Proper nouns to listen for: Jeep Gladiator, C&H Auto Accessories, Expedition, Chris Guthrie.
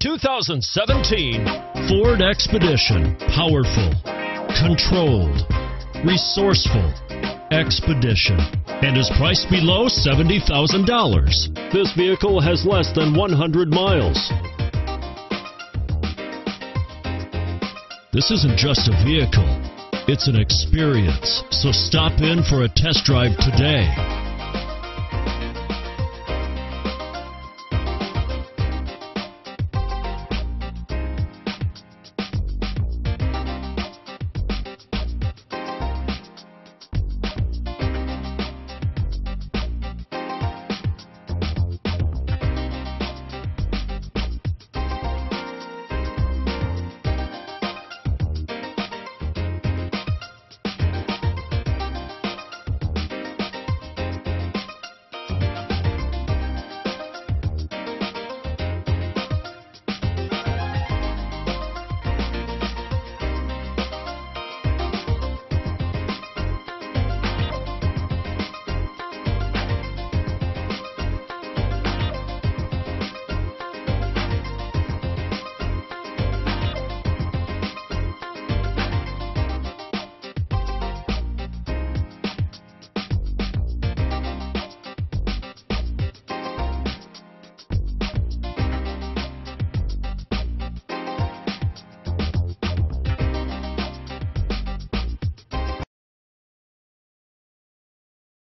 2017 Ford Expedition. Powerful, controlled, resourceful Expedition, and is priced below $70,000. This vehicle has less than 100 miles. This isn't just a vehicle, it's an experience, so stop in for a test drive today.